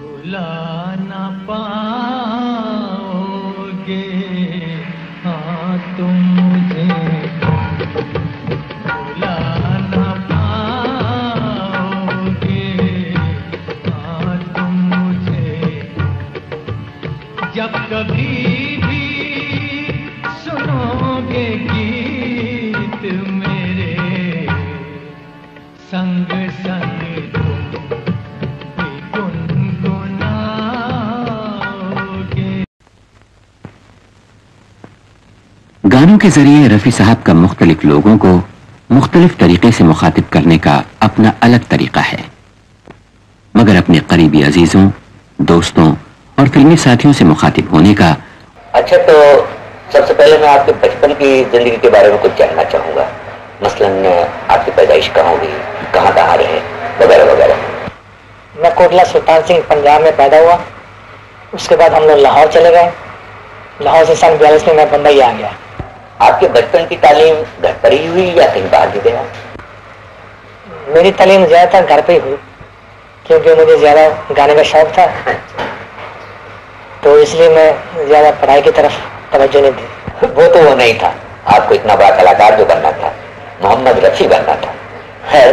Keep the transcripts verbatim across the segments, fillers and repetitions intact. भुला ना पाओगे हाँ तुम मुझे भुला ना पाओगे हाँ तुम मुझे जब कभी भी सुनोगे गीत मेरे संग संग गानों के जरिए रफ़ी साहब का मुख्तलिफ लोगों को मुख्तलिफ तरीके से मुखातिब करने का अपना अलग तरीका है, मगर अपने करीबी अजीजों, दोस्तों और फिल्मी साथियों से मुखातिब होने का। अच्छा, तो सबसे पहले मैं आपके बचपन की जिंदगी के बारे में कुछ जानना चाहूँगा, मसलन आपकी पैदाइश कहाँ हुई, कहाँ कहाँ रहे, वगैरह वगैरह। मैं कोटला सुल्तान सिंह पंजाब में पैदा हुआ। उसके बाद हम लोग लाहौर चले गए। लाहौर से सन बयालीस में मैं बंबई आ गया। आपके बचपन की तालीम घर पर ही हुई या कहीं बाहर भी गया? मेरी तालीम ज़्यादातर घर पर ही हुई, क्योंकि मुझे ज़्यादा गाने का शौक था, तो इसलिए मैं ज़्यादा पढ़ाई की तरफ तवज्जो नहीं दी। वो तो वो नहीं था, आपको इतना बड़ा कलाकार जो बनना था, मोहम्मद रफ़ी बनना था। खैर,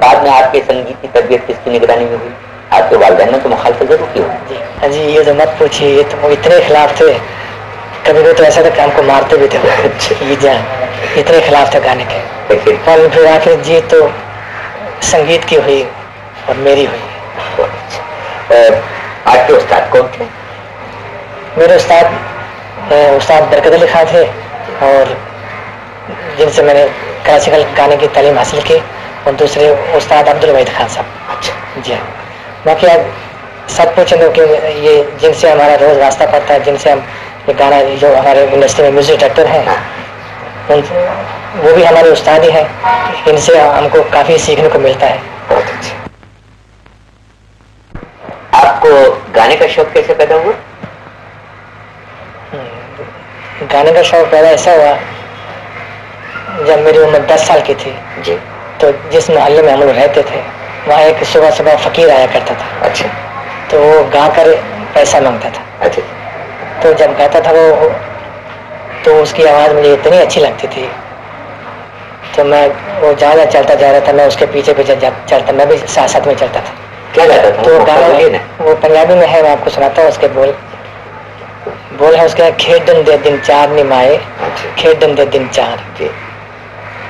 बाद में आपके संगीत की तबीयत किसकी निगरानी में हुई? आपके वालिदैन ने तो मुखालफत जरूर की होगी। जी, ये तो मत पूछिए, ये तो इतने खिलाफ थे, कभी भी तो ऐसा था कि हमको मारते भी थे। ये जान इतने खिलाफ थे गाने के, पर फिर आखिर जी तो संगीत की हुई और मेरी हुई। आपके उस्ताद कौन थे? मेरे उस्ताद उस्ताद बरकत अली खान थे, और जिनसे मैंने क्लासिकल गाने की तालीम हासिल की, और दूसरे उस्ताद अब्दुल वहीद खान साहब। अच्छा जी हाँ। बाकी आप सब पूछेंगे कि ये जिनसे हमारा रोज़ रास्ता पड़ता है, जिनसे हम ये गाना, जो हमारे इंडस्ट्री में म्यूजिक डायरेक्टर हैं, वो भी हमारे उस्ताद ही हैं। इनसे हमको काफ़ी सीखने को मिलता है। बहुत अच्छा। आपको गाने का शौक कैसे पैदा हुआ? गाने का शौक पैदा ऐसा हुआ, जब मेरी उम्र दस साल की थी जी, तो जिस मोहल्ले में हम लोग रहते थे, वहाँ एक सुबह सुबह फकीर आया करता था। अच्छा। तो वो गा कर पैसा मांगता था। अच्छा। तो जब गाता था वो, तो उसकी आवाज़ मुझे इतनी अच्छी लगती थी, तो मैं वो ज़्यादा चलता जा रहा था, मैं उसके पीछे पीछे चलता, मैं भी साथ साथ में चलता था। क्या गाता था? तो गाना वो पंजाबी में है, मैं आपको सुनाता हूँ। उसके बोल बोल है उसके, खेडन दे दिन चार नी माए, खेडन दे दिन चार।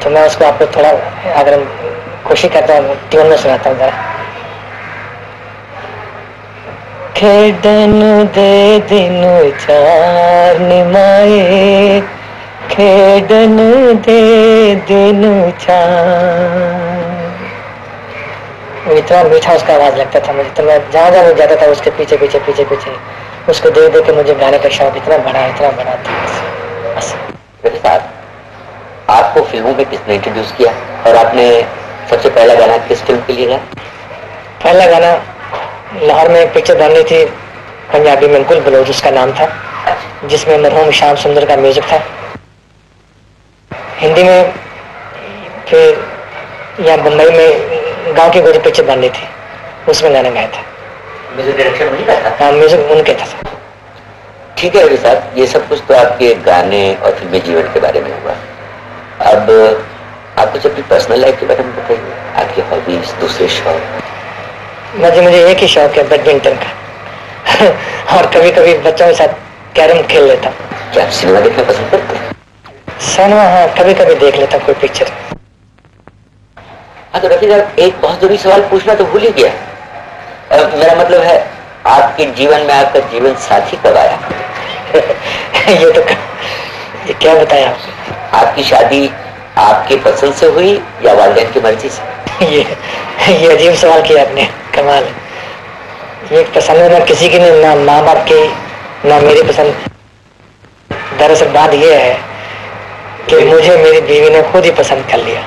तो मैं उसको आपको थोड़ा, अगर कोशिश करता हूँ, ट्यून में सुनाता हूँ ज़रा। खेडन दे दिन चार निमाए, खेडन दे दिन चार। इतना मीठा उसका आवाज़ लगता था मुझे, तो मैं जहाँ जहाँ जाता था उसके पीछे पीछे पीछे पीछे उसको देख देख के मुझे गाने का शौक इतना बढ़ा इतना बढ़ा था। बस। मेरे साथ आपको फिल्मों में किसने इंट्रोड्यूस किया, और आपने सबसे पहला गाना किस फिल्म के लिए गाया? पहला गाना लाहौर में एक पिक्चर बननी थी पंजाबी में, कुल बलोज उसका नाम था, जिसमें मरहूम श्याम सुंदर का म्यूजिक था। हिंदी में फिर यहाँ बम्बई में गांव की गोरी पिक्चर बननी थी, उसमें गाना गाया था। म्यूजिक डायरेक्शन उनका था? हाँ, म्यूजिक उनके था। ठीक है रवि साहब, ये सब कुछ तो आपके गाने और फिल्मी जीवन के बारे में हुआ। अब आप कुछ अपनी पर्सनल लाइफ के बारे में बताइए, आपकी हॉबीज, दूसरे शौक। मुझे मुझे एक ही शौक है, बैडमिंटन का, और कभी कभी बच्चों के साथ कैरम खेल लेता हूँ। क्या आप सिनेमा देखना पसंद करते हैं? सिनेमा हाँ, कभी कभी देख लेता हूँ कोई पिक्चर। हाँ, तो रफी साहब एक बहुत जरूरी सवाल पूछना तो भूल ही गया। अब मेरा मतलब है, आपके जीवन में आपका जीवन साथी कब आया? ये तो ये क्या बताया आपको? आपकी शादी आपके पसंद से हुई या वालिदैन की मर्जी से? ये ये अजीब सवाल किया आपने, कमाल। ये पसंद ना किसी की, ना माँ बाप की, ना मेरी पसंद। दरअसल बात ये है कि मुझे मेरी बीवी ने खुद ही पसंद कर लिया।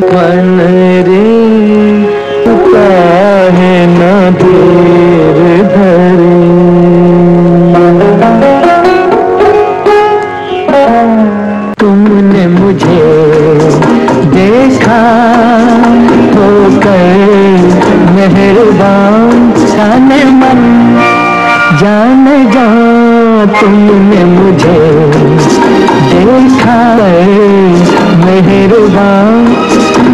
मन रे पता है ना देर धरे तुमने मुझे देखा होकर मेहरबान जाने मन जाने जा तुमने मुझे देखा मेहरबान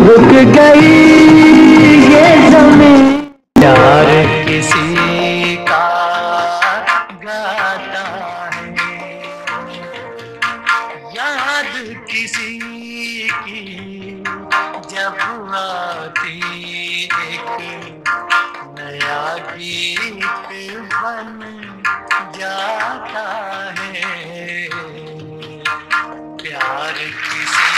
रुक गई ये ज़मीं प्यार किसी का गाता है याद किसी की जब आती एक नया गीत बन जाता है प्यार किसी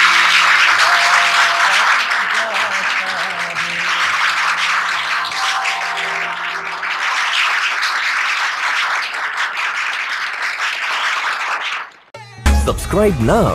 Subscribe now